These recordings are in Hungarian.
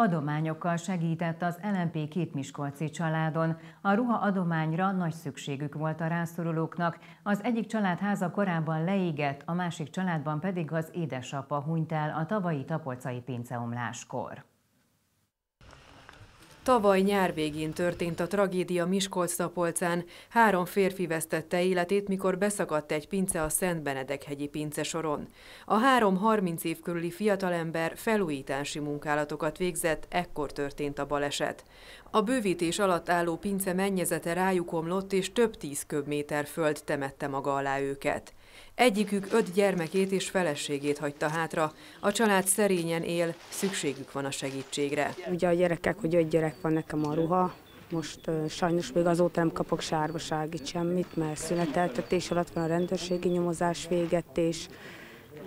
Adományokkal segített az LMP két miskolci családon. A ruha adományra nagy szükségük volt a rászorulóknak. Az egyik család háza korábban leégett, a másik családban pedig az édesapa hunyt el a tavalyi tapolcai pinceomláskor. Tavaly nyár végén történt a tragédia Miskolc-Szapolcán. Három férfi vesztette életét, mikor beszakadt egy pince a Szent Benedekhegyi pincesoron. A három 30 év körüli fiatalember felújítási munkálatokat végzett, ekkor történt a baleset. A bővítés alatt álló pince mennyezete rájuk omlott, és több 10 köbméter föld temette maga alá őket. Egyikük 5 gyermekét és feleségét hagyta hátra. A család szerényen él, szükségük van a segítségre. Ugye a gyerekek, hogy 5 gyerek van nekem a ruha. Most sajnos még azóta nem kapok sárvaságit semmit, mert szüneteltetés alatt van a rendőrségi nyomozás véget, és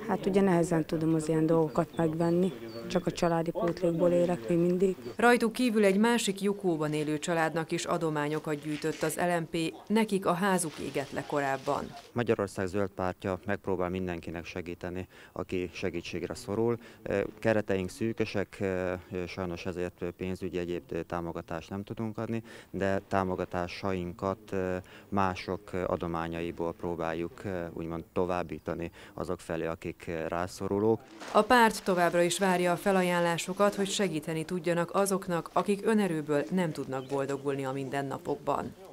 hát ugye nehezen tudom az ilyen dolgokat megvenni. Csak a családi pótlékból élek még mindig. Rajtuk kívül egy másik Jukóban élő családnak is adományokat gyűjtött az LMP, nekik a házuk égett le korábban. Magyarország Zöld Pártja megpróbál mindenkinek segíteni, aki segítségre szorul. Kereteink szűkösek, sajnos ezért pénzügyi egyéb támogatást nem tudunk adni, de támogatásainkat mások adományaiból próbáljuk úgymond továbbítani azok felé, akik rászorulók. A párt továbbra is várja a felajánlásokat, hogy segíteni tudjanak azoknak, akik önerőből nem tudnak boldogulni a mindennapokban.